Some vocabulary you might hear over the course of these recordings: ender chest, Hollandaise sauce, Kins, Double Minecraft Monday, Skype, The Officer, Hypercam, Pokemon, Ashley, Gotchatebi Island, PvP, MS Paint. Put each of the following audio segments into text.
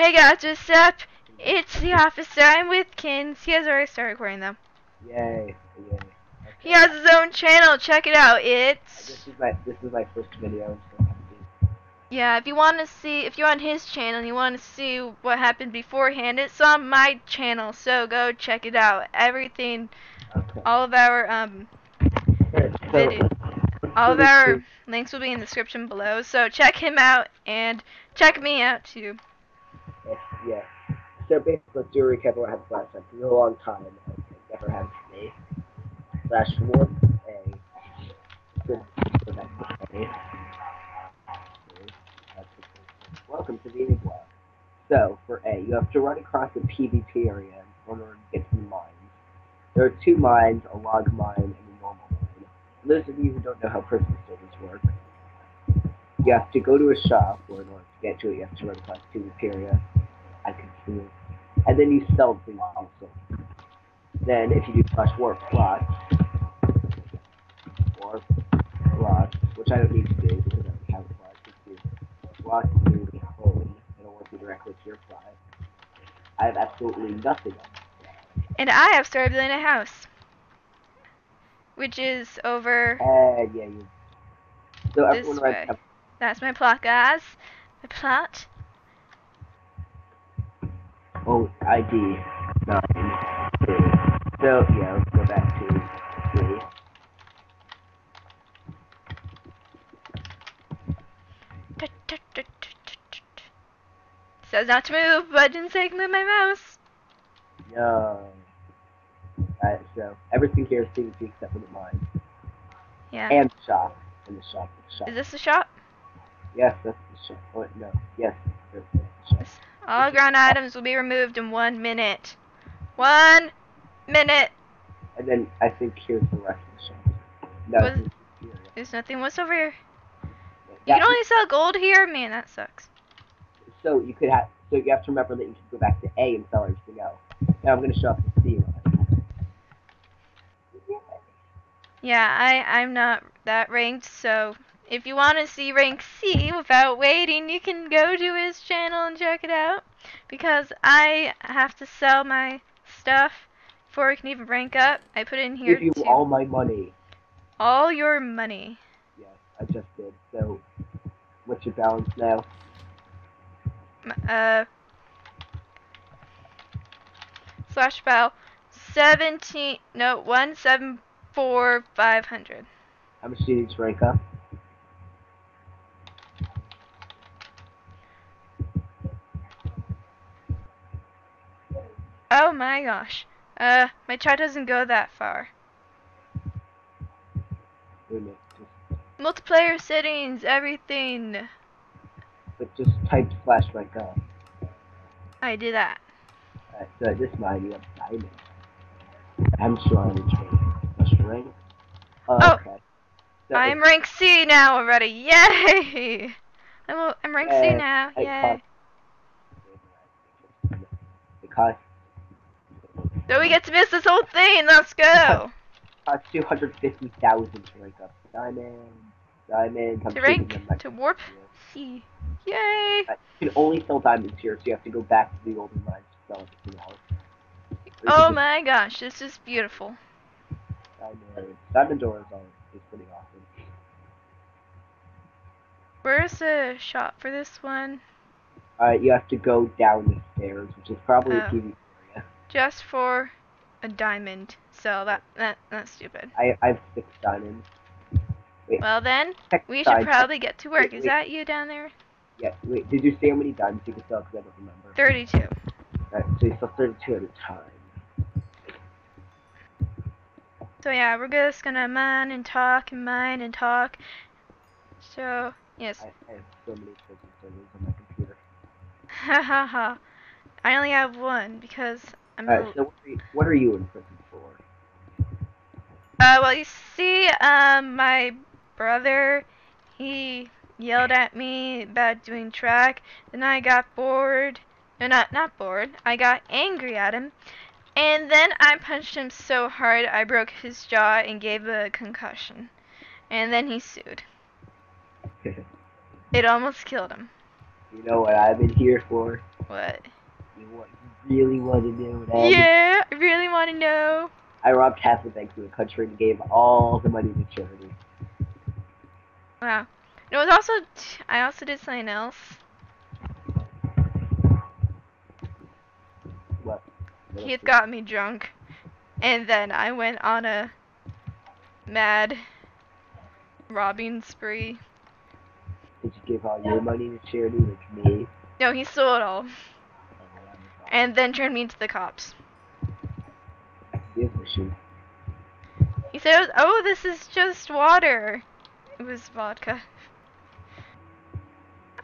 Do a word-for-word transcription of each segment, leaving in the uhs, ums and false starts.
Hey guys, what's up? It's the Officer. I'm with Kins. He has already started recording though. Yay! Yay. Okay. He has his own channel. Check it out. It's this is my this is my first video. Yeah, if you want to see, if you're on his channel and you want to see what happened beforehand, it's on my channel. So go check it out. Everything, okay. all of our um, okay, so video, all of our links will be in the description below. So check him out and check me out too. Yeah. So basically, do a recap of what happened last time. It's been a long time. It never happened to me. Slash warp a. Good. Go back to the Welcome to the Eating Block. So, for A, you have to run across the PvP area in order to get to the mines. There are two mines, a log mine and a normal mine. For those of you who don't know how prison servers work, you have to go to a shop, or in order to get to it, you have to run across the PvP area. I can see it. And then you sell things also. Then, if you do slash warp plots, warp plots, which I don't need to do because I don't have plots, just do plots through the home. It'll work you directly to your plot. I have absolutely nothing on. And I have started building a house, which is over. Uh, yeah, you. So this way. Up. That's my plot, guys. My plot. Oh, I D nine two. So yeah, let's go back to three. Says not to move, but didn't say I can move my mouse. No. Alright, so everything here is P V P except for the mine. Yeah. And the shop. And the shop. The shop. Is this the shop? Yes, that's the shop. Oh no. Yes, that's the shop. This All ground items will be removed in one minute. One minute. And then I think here's the rest of the shop. No, there's nothing. What's over here? Yeah, you can only sell gold here? Man, that sucks. So you could have. So you have to remember that you can go back to A and sell everything else. Now I'm gonna show up to C. Yeah, I I'm not that ranked, so. If you want to see rank C without waiting, you can go to his channel and check it out. Because I have to sell my stuff before I can even rank up. I put it in here. Give you all my money. All your money. Yes, I just did. So, what's your balance now? Uh, slash bow seventeen. No, one seven four five hundred. How much do you need to rank up? Oh my gosh. Uh, my chat doesn't go that far. Really? Multiplayer settings, everything. But just type slash like uh. I do that. Alright, so this mine you have diamond. I'm sure I'm in train. Oh, oh, okay. So I'm rank C now already. Yay! I'm, I'm rank uh, C now. Yay. It costs So we get to miss this whole thing. Let's go. Uh, two hundred fifty thousand to rank up. Diamond, diamond. To rank, to warp C. Yay! Uh, you can only sell diamonds here, so you have to go back to the golden mines to sell everything else. Oh my gosh, this is beautiful. Diamond, diamond door is always is pretty awesome. Where's the shop for this one? Uh, you have to go down the stairs, which is probably oh. a P V P. Just for a diamond, so that that that's stupid. I I have six diamonds. Wait, well then, we should probably get to work. Wait, wait. Is that you down there? Yeah. Wait, did you say how many diamonds you could sell? Because I don't remember. Thirty-two. All right, so you sell thirty-two at a time. So yeah, we're just gonna mine and talk and mine and talk. So yes. I, I have so many prison servers on my computer. Ha ha ha! I only have one because. Alright, so what are, you, what are you in prison for? Uh, well, you see, um, my brother, he yelled at me about doing track, then I got bored, no, not, not bored, I got angry at him, and then I punched him so hard I broke his jaw and gave a concussion, and then he sued. It almost killed him. You know what I've been here for? What? You, want, you really want to know what I Yeah, I really want to know. I robbed half the bank in the country and gave all the money to charity. Wow. It was also, I also did something else. What? what Keith got me drunk. And then I went on a mad robbing spree. Did you give all your money to charity like me? No, he stole it all. And then turned me into the cops. He said, it was, oh, this is just water. It was vodka.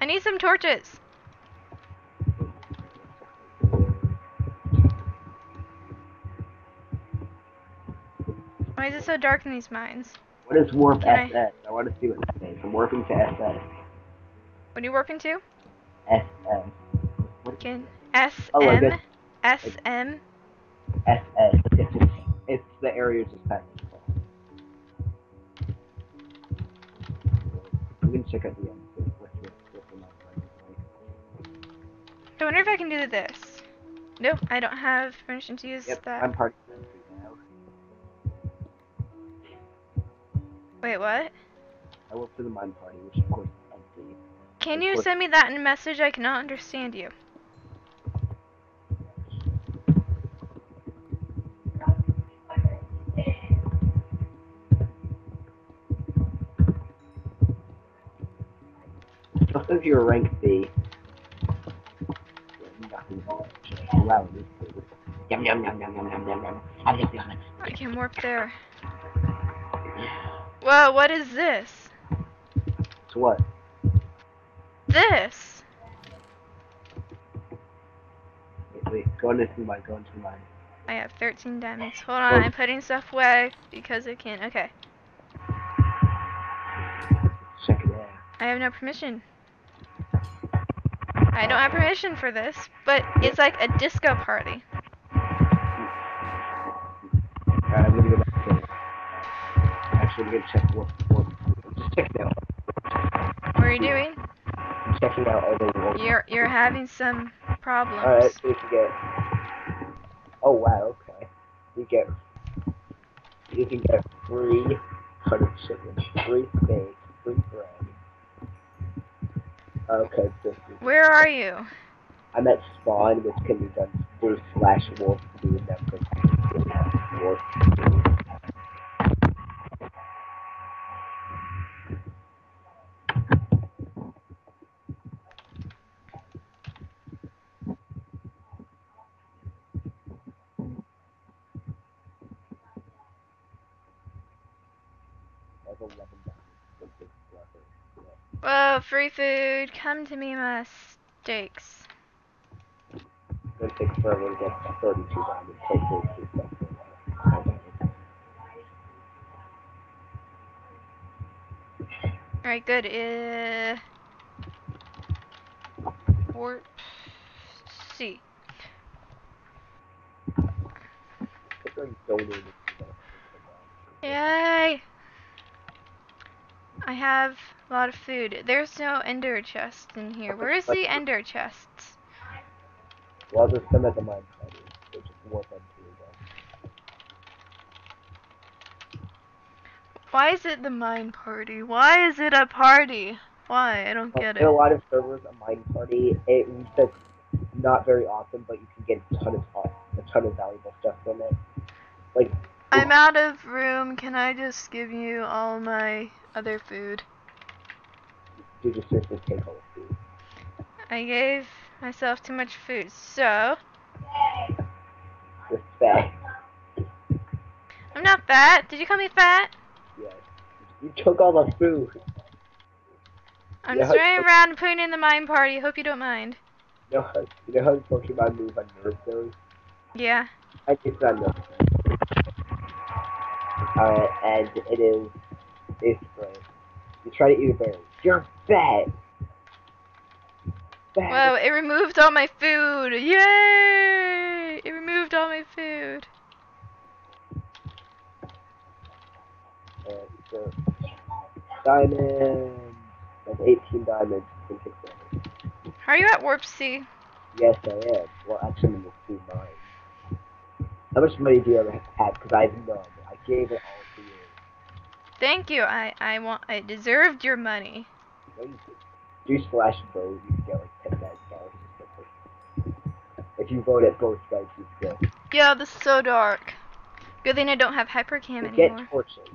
I need some torches. Why is it so dark in these mines? What is warp Can S S? I... I want to see what it says. I'm warping to S S. What are you warping to? S M. Can... S M? Oh, I guess, S M? S S. It's, just, it's the area just past. I'm gonna check out the end. I wonder if I can do this. Nope, I don't have permission to use yep, that. I'm part of this now. Wait, what? I went to the mine party, which of course is empty. Can you send me that in a message? I cannot understand you. If you're rank B, I can warp there. Whoa, what is this? It's what? This! Wait, wait, go into mine, go into mine. I have thirteen diamonds. Hold on, oh. I'm putting stuff away because I can't. Okay. Check it out. I have no permission. I don't have permission for this, but it's like a disco party. Alright, I'm gonna go back to it. Actually, I'm gonna check warp. warp. Just check it out. What are you doing? I'm checking out all the warp. You're, you're having some problems. Alright, so we can get... Oh wow, okay. You get... You can get free... hundred chicken, free steak, free bread. Okay, this is where are you? I'm at spawn, which can be done through slash wolf to do that for wolf. Whoa, free food! Come to me, my steaks. It takes forever to get thirty-two diamonds. Hopefully, all right, good. Uh, warp C. Yay! I have a lot of food. There's no ender chest in here. Where is the ender chests? Well, there's some at the mine party. They're just more fun to do. Why is it the mine party? Why is it a party? Why? I don't uh, get it. There are a lot of servers at mine party. It, it's not very awesome, but you can get a ton of awesome, a ton of valuable stuff from it. Like, I'm out of room. Can I just give you all my other food? You just seriously take all the food. I gave myself too much food, so. You're fat. I'm not fat. Did you call me fat? Yes. You took all the food. I'm just running around and putting in the mine party. Hope you don't mind. You know how, you know how Pokemon move on nerve cells? Yeah. I think it's on nerve cells. Alright, and it is it's great. You try to eat a berry. You're fat. fat. Whoa, it removed all my food. Yay! It removed all my food. Alright, so diamonds. That's eighteen diamonds. How are you at warp C? Yes, I am. Well, actually, number two, mine. How much money do you ever have? Because I have none. I gave it all to you. Thank you. I I want. I deserved your money. No, you didn't. Just flash vote. You can get like ten thousand dollars. If you vote at both sides, you go. Yeah, this is so dark. Good thing I don't have hypercam anymore. Get tortured.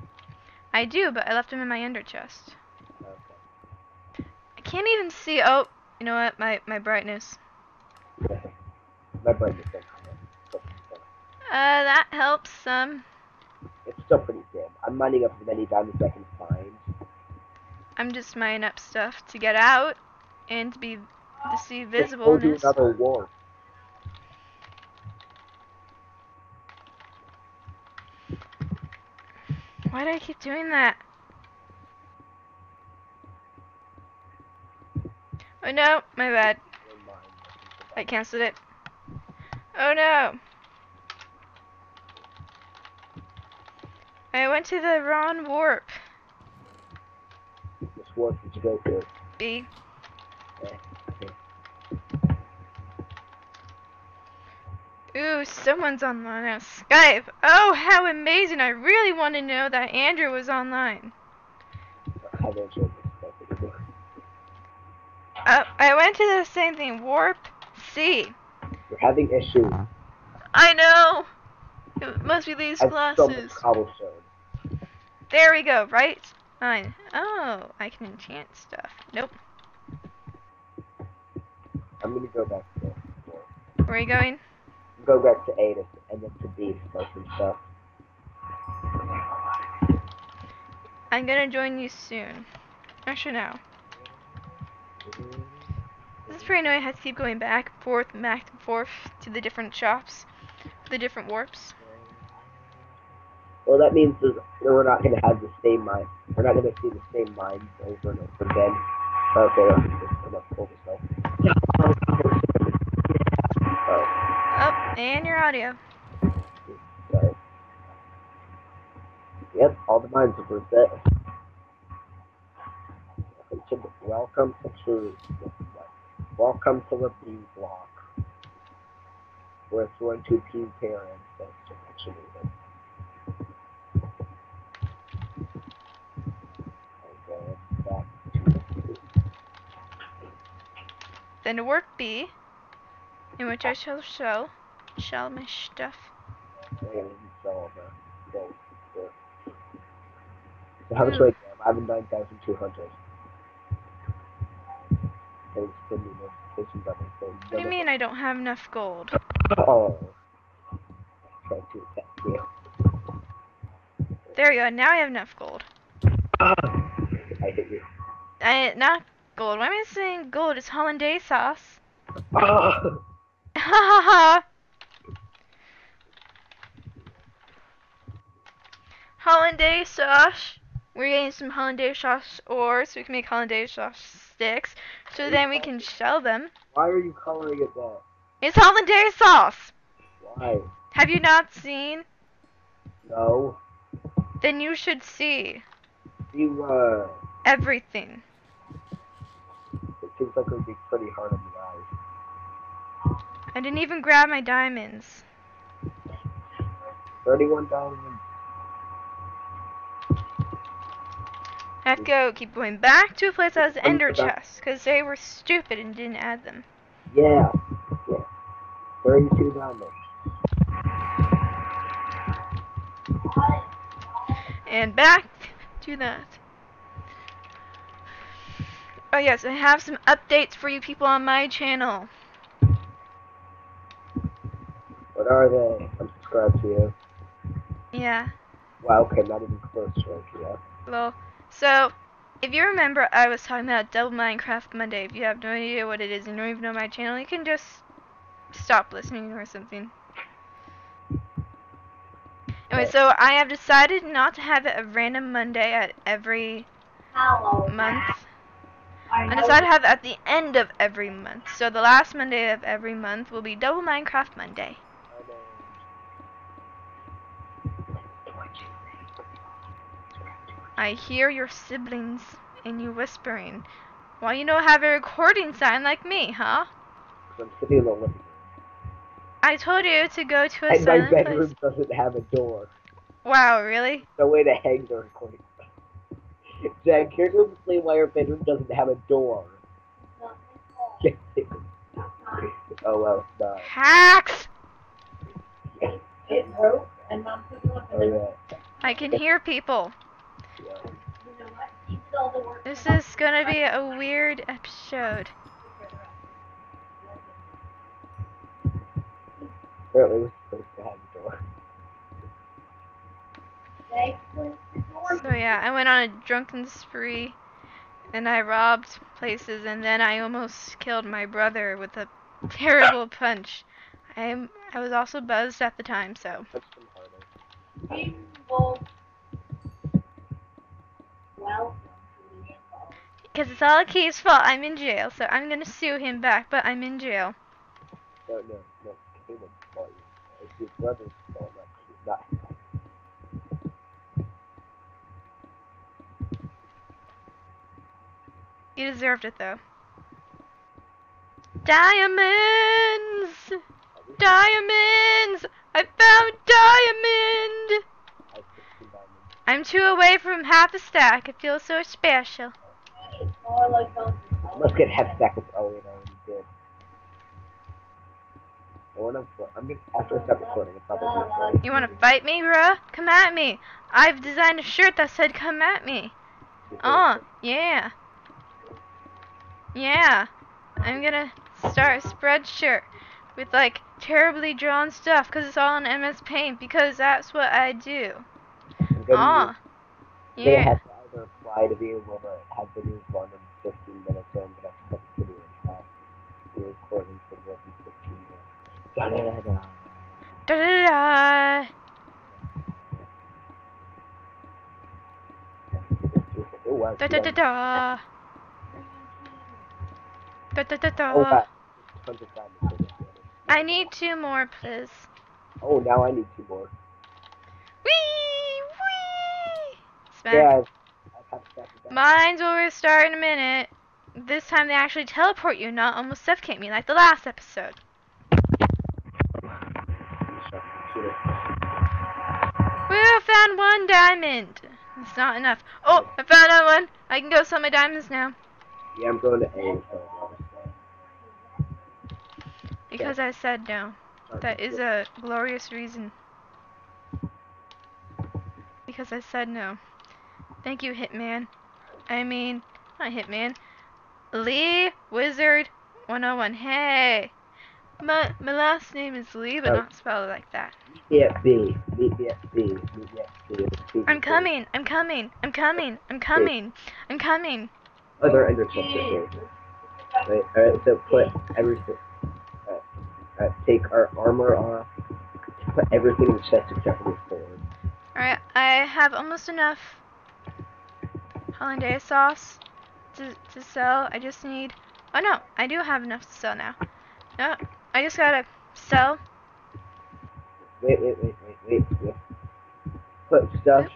I do, but I left him in my under chest. Okay. I can't even see. Oh, you know what? My my brightness. My brightness. Uh, that helps some. It's still pretty dim. I'm mining up as many diamonds I can find. I'm just mining up stuff to get out and to be to see visible. We'll do another war. Why do I keep doing that? Oh no, my bad. I cancelled it. Oh no! I went to the wrong warp. Which warp did you go to? B. Yeah, okay. Ooh, someone's online on Skype. Oh, how amazing! I really want to know that Andrew was online. I don't know if it's Skype anymore. Uh, I went to the same thing. Warp C. We're having issues. I know! It must be these glasses. There we go, right? Fine. Oh, I can enchant stuff. Nope. I'm gonna go back to the Where are you going? Go back to A and then to B for some stuff. I'm gonna join you soon. Actually, no. This is pretty annoying. I have to keep going back and forth, back and forth to the different shops, the different warps. Well, that means that we're not going to have the same mine. We're not going to see the same mines over and over again. Okay, that's enough to focus on. Oh, and your audio. Sorry. Yep, all the mines are reset. Welcome to truth. Welcome to the blue block. Where it's going to be parents. That's actually it. Then to work B, in which I shall show, shall my stuff. So how much do I have? I have nine thousand two hundred. What do you mean I don't have enough gold? Oh. There we go, now I have enough gold. I hit you. I, not gold. Why am I saying gold? It's Hollandaise sauce. Ha ha Hollandaise sauce. We're getting some Hollandaise sauce ores, so we can make Hollandaise sauce sticks. So are then we can sell them. Why are you coloring it that? It's Hollandaise sauce! Why? Have you not seen? No. Then you should see. You, uh... everything. It seems like it would be pretty hard on the eyes. I didn't even grab my diamonds. thirty-one diamonds. I have to go keep going back to a place that has ender chests, because they were stupid and didn't add them. Yeah, yeah. thirty-two diamonds. And back to that. Oh yes, I have some updates for you people on my channel. What are they? I'm subscribed to you. Yeah. Wow, okay, not even close to it, yeah. Well, so, if you remember, I was talking about Double Minecraft Monday. If you have no idea what it is and you don't even know my channel, you can just stop listening or something. Anyway, so I have decided not to have a random Monday at every Hello. month. I decided to have it at the end of every month. So the last Monday of every month will be Double Minecraft Monday. I hear your siblings and you whispering. Well, you don't have a recording sign like me, huh? bedroom. So leave alone. I told you to go to a and silent place. My bedroom place. Doesn't have a door. Wow, really? No way to hang the recording. Jack, here's the reason why your bedroom doesn't have a door. Oh well, no. Hacks! It broke, and Mom couldn't look at it. I can hear people. Yeah. This is gonna be a weird episode. Apparently, we're supposed to have a door. So yeah, I went on a drunken spree, and I robbed places, and then I almost killed my brother with a terrible punch. I I was also buzzed at the time, so. Because it's all Key's fault. I'm in jail, so I'm gonna sue him back, but I'm in jail. No, no, no. Caleb's fault. It's his brother's fault. Not his fault. You deserved it though. Diamonds! Diamonds! I found diamond! I'm two away from half a stack. It feels so special. Let's get half a stack with oh wait, I already did. I wanna, I'm just after I stop recording, it's probably recording. You wanna fight me, bruh? Come at me. I've designed a shirt that said come at me. Oh, yeah. Yeah, I'm gonna start a spreadsheet with like terribly drawn stuff because it's all in M S Paint because that's what I do. Ah, yeah. They have to either apply to be able to have videos on in fifteen minutes, or I'm gonna have to cut the video in half. We're recording for more than fifteen minutes. Da da da. Da da da. Oh, wow. Da da da da. Da, da, da, da. Oh, I need two more, please. Oh, now I need two more. Wee! Wee! Smack. Yeah, I've, I've Mine's will restart in a minute. This time they actually teleport you, not almost suffocate me like the last episode. Woo! I found one diamond! It's not enough. Oh, I found another one! I can go sell my diamonds now. Yeah, I'm going to A. Because I said no. That is a glorious reason. Because I said no. Thank you, Hitman. I mean, not Hitman. Lee Wizard one oh one. Hey! My, my last name is Lee, but oh. Not spelled like that. B F B. B F B. B F B. I'm coming! I'm coming! I'm coming! I'm coming! I'm coming! Other under here. Right, alright, so put everything. Alright, all right, take our armor off. Put everything in the chest except for the sword. Alright, I have almost enough Hollandaise sauce to, to sell. I just need. Oh no, I do have enough to sell now. No, I just gotta sell. Wait, wait, wait, wait, wait. wait. Put stuff.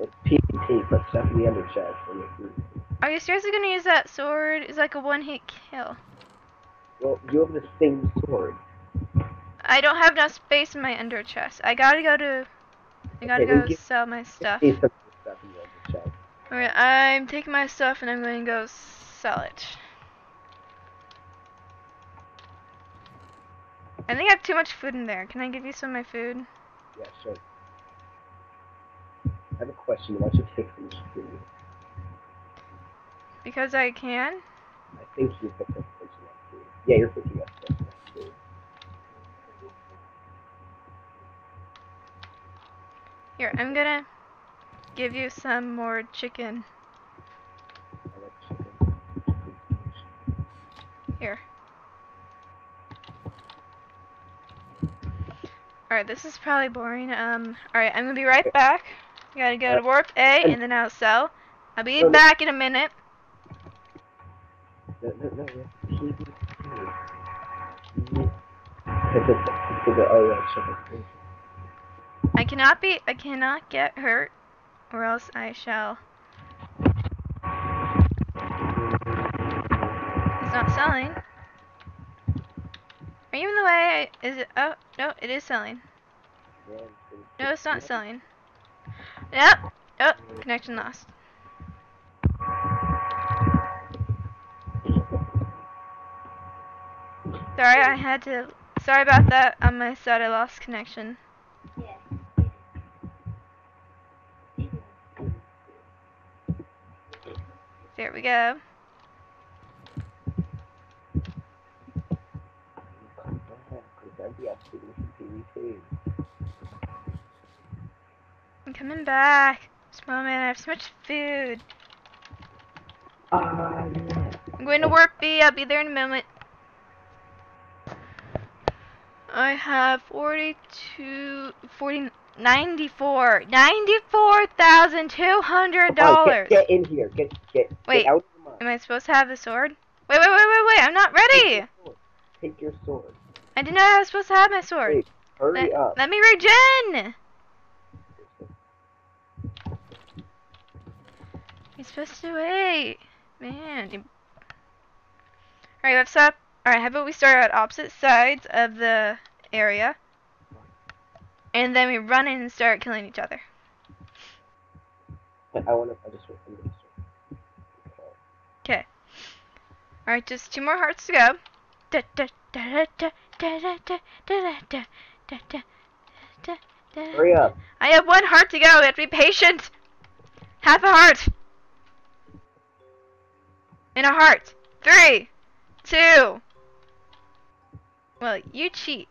With P P T, put stuff in the under chest. And are you seriously gonna use that sword? It's like a one-hit kill. Well, you have the same sword. I don't have enough space in my under chest. I gotta go to. I gotta okay, go sell my stuff. stuff Alright, I'm taking my stuff and I'm gonna go sell it. I think I have too much food in there. Can I give you some of my food? Yeah, sure. I have a question. Why should you take these food? Because I can? I think you picked up person up too. Yeah, you're picking up person up too. Here, I'm gonna give you some more chicken. I like chicken. Here. Alright, this is probably boring. Um, Alright, I'm gonna be right back. I gotta go to warp A and then I'll sell. I'll be no, back no. in a minute. No, no, no, no. I cannot be, I cannot get hurt, or else I shall. It's not selling. the way, is it, oh, no, it is selling. No, it's not selling. Yep. Oh, connection lost. Sorry, I had to, sorry about that. On my side, I lost connection. There we go. I'm coming back. Just a moment, I have so much food. Uh, yeah. I'm going to Warp B, I'll be there in a moment. I have forty-two, forty, ninety-four, ninety-four thousand two hundred dollars. Get, get in here. Get, get, wait, get out of the mine. Am I supposed to have a sword? Wait, wait, wait, wait, wait. I'm not ready. Take your sword. Take your sword. I didn't know I was supposed to have my sword. Wait, hurry let, up. Let me regen. You're supposed to wait, man. All right, what's up? All right, how about we start at opposite sides of the area, and then we run in and start killing each other. I want to. I just want to. Okay. All right, just two more hearts to go. Da da da da da da da da da da da. Hurry up! I have one heart to go. We have to be patient. Half a heart. In a heart. Three, two. Well, you cheat.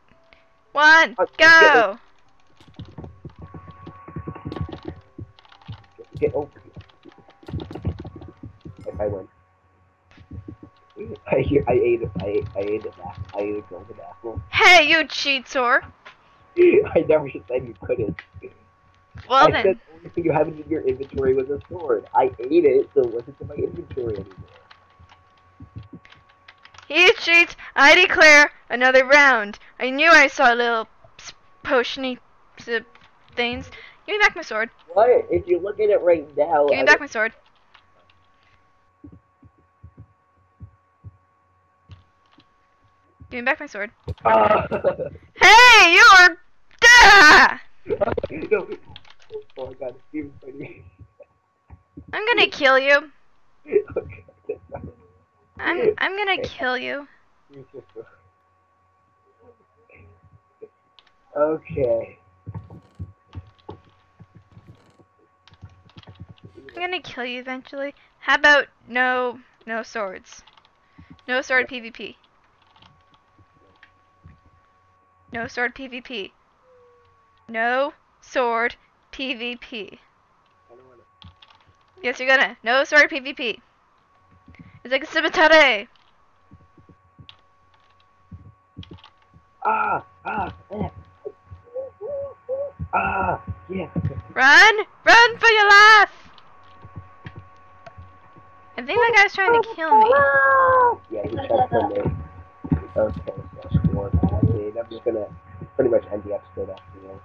One, uh, go! Get, get over here. If I win. I, I ate it. I ate, I ate it. I ate a golden apple. Hey, you cheater! I never should say you couldn't. Well I then. Said the only thing you have in your inventory was a sword. I ate it, so it wasn't in my inventory anymore. He cheats! I declare another round. I knew I saw little potiony things. Give me back my sword. What? If you look at it right now. Give me I back my sword. Give me back my sword. Uh. Hey, you are. Ah! No. Oh my God, Steve's funny. I'm gonna kill you. Okay. I'm I'm gonna kill you. Okay. I'm gonna kill you eventually. How about no no swords? No sword PvP. No sword PvP. No sword PvP. I don't wanna. Yes, you're gonna. No sword PvP. It's like a cemetery. Ah, ah, yeah. Ah, yeah. Run, run for your life! I think that guy's trying to kill me. Yeah, he's trying to kill me. Okay, so one. I'm just gonna pretty much end the episode after you.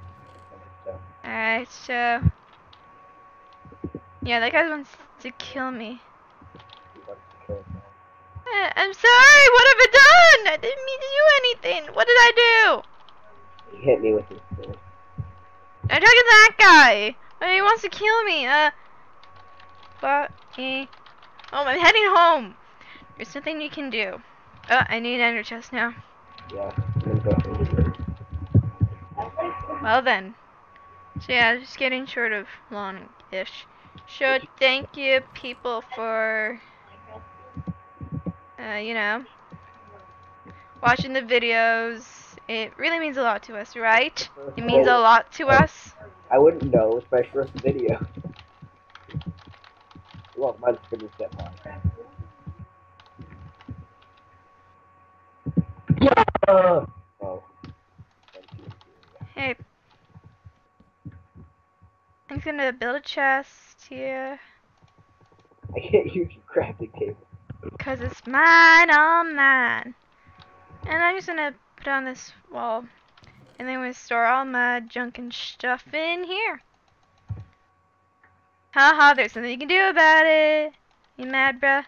So. Alright, so yeah, that guy wants to kill me. I'm sorry, what have I done? I didn't mean to do anything. What did I do? He hit me with his sword. I talked to that guy. I mean, he wants to kill me. Uh, but he. Oh, I'm heading home. There's nothing you can do. Oh, I need an ender chest now. Yeah. Well then. So yeah, just getting short of long-ish. So thank you, people, for. Uh, you know, watching the videos, it really means a lot to us, right? It means a lot to us. I wouldn't know, it's my first video. Well, mine's pretty simple. Yeah. Oh. Hey. I'm gonna build a chest here. I can't use your crafting table. Because it's mine, all mine. And I'm just gonna put on this wall. And then we store all my junk and stuff in here. Haha, there's something you can do about it. You mad, bruh?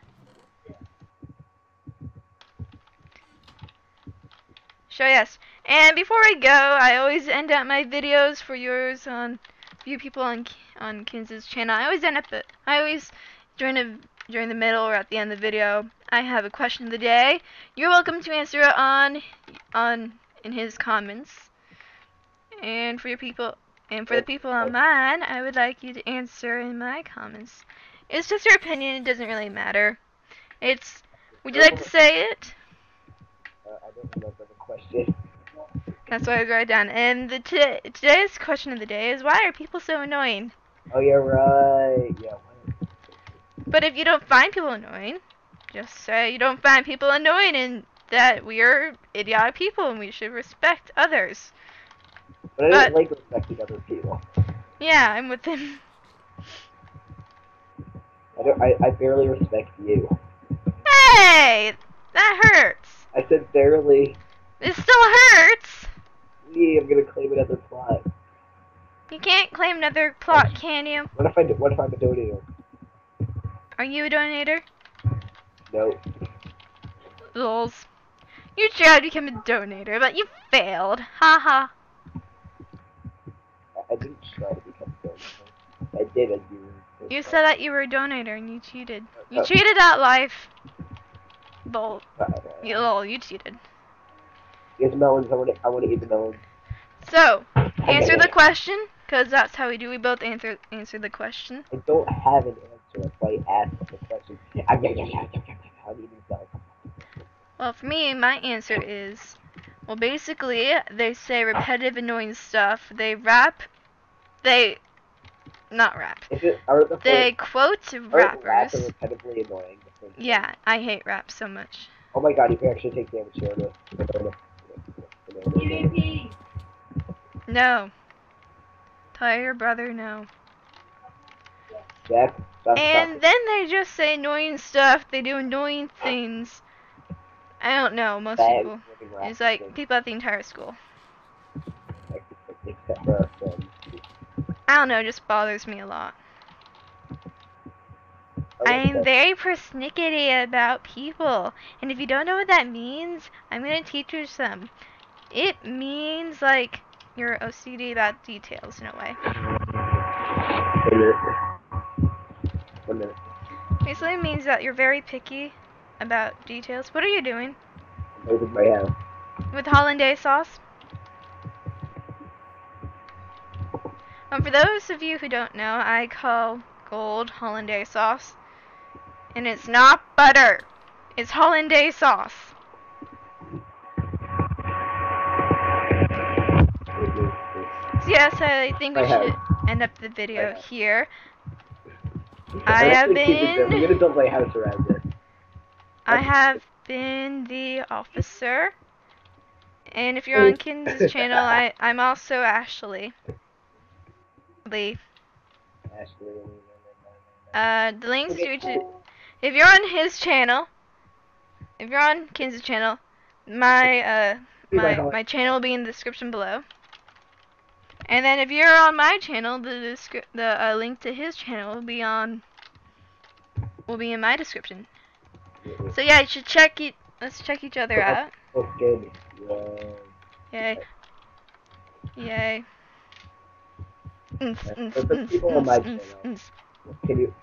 So yes, and before I go, I always end up my videos for yours on few people on on Kins' channel. I always end up the, I always during the during the middle or at the end of the video, I have a question of the day. You're welcome to answer it on on in his comments. And for your people and for the people on mine, I would like you to answer in my comments. It's just your opinion. It doesn't really matter. It's would you like to say it? Uh, I don't know if that's a question. That's why I wrote it down. And the t today's question of the day is, why are people so annoying? Oh, you're right. Yeah. Why? But if you don't find people annoying, just say you don't find people annoying, and that we are idiotic people and we should respect others. But, but I don't like respecting other people. Yeah, I'm with him. I don't. I, I barely respect you. Hey, that hurts. I said barely. It still hurts. Yeah, I'm gonna claim another plot. You can't claim another plot, oh, can you? What if I do, what if I'm a donator? Are you a donator? No. Lols. You tried to become a donator, but you failed. Haha. -ha. I, I didn't try to become a donator. I did. I did. You said that you were a donator and you cheated. You oh. cheated at life. Bolt. You lol, you cheated. It's melons. I want to. I want to eat the melons. So, answer okay. the question, cause that's how we do. We both answer answer the question. I don't have an answer. That's why I asked the question. I'm eating melons. Well, for me, my answer is, well, basically, they say repetitive, annoying stuff. They rap. They, not rap. Is it, are the they quote rappers. Are repetitively annoying. Yeah, I hate rap so much. Oh my god, you can actually take damage here. No, no, no, no, no. no. Tell your brother no. Jack, stop, and stop then they just say annoying stuff. They do annoying things. I don't know, most that people. It's like thing. people at the entire school. Except for our friends. I don't know, it just bothers me a lot. I'm very persnickety about people, and if you don't know what that means, I'm gonna teach you some. It means like you're O C D about details in a way. One minute. One minute. Basically, it means that you're very picky about details. What are you doing? I'm opening my house. With Hollandaise sauce. Um, for those of you who don't know, I call gold Hollandaise sauce. And it's not butter. It's Hollandaise sauce. So yes, I think we I should have. end up the video I here. I have been... I'm gonna build my house around it. I have been the officer. And if you're on Kins' channel, I, I'm also Ashley. Lee. Ashley. Uh, the links to each... If you're on his channel, if you're on Kins' channel, my uh my my channel will be in the description below. And then if you're on my channel, the the uh, link to his channel will be on will be in my description. So yeah, you should check it. Let's check each other out. Okay. Yay! Yay! People on my channel. Can you?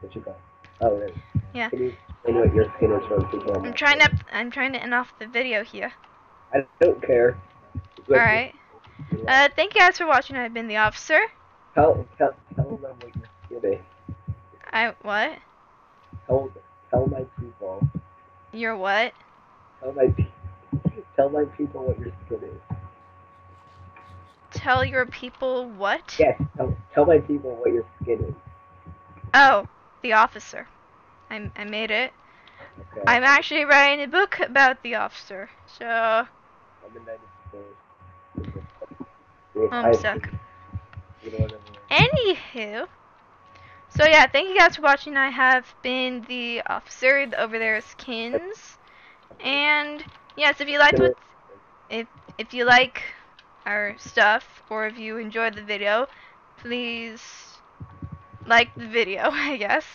What you got? Oh, right. Yeah. Can you explain what your skin is for? I'm trying to. I'm trying to end off the video here. I don't care. All right. Uh, thank you guys for watching. I've been the officer. Tell tell tell them what your skin is. I what? Tell tell my people. Your what? Tell my tell my people what your skin is. Tell your people what? Yes. Tell tell my people what your skin is. Oh. The Officer. I, I made it. Okay. I'm actually writing a book about The Officer. So... I'm, oh, I'm stuck. Anywho. So yeah, thank you guys for watching. I have been The Officer. Over there is Kins. And yes, if you liked what... If, if you like our stuff, or if you enjoyed the video, please... like the video, I guess,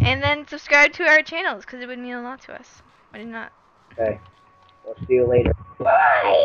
and then subscribe to our channels because it would mean a lot to us. Why not? Okay, we'll see you later. Bye.